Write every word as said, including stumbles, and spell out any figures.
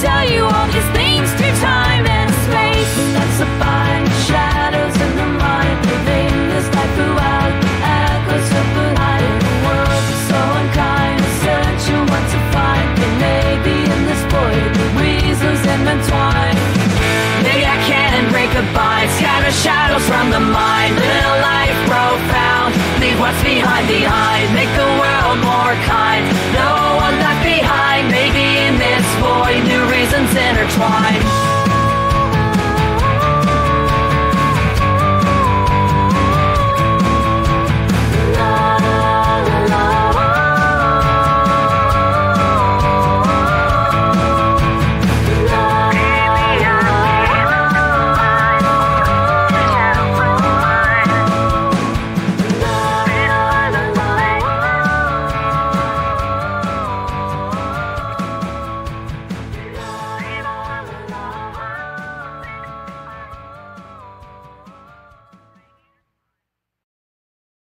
tell you all these things through time and space. That's the fine shadows in the mind living this life throughout echoes of the higher. The world is so unkind, searching what to find. And maybe in this void the reasons intertwine. Maybe I can break the binds, scatter shadows from the mind. Live a life profound, leave what's behind behind.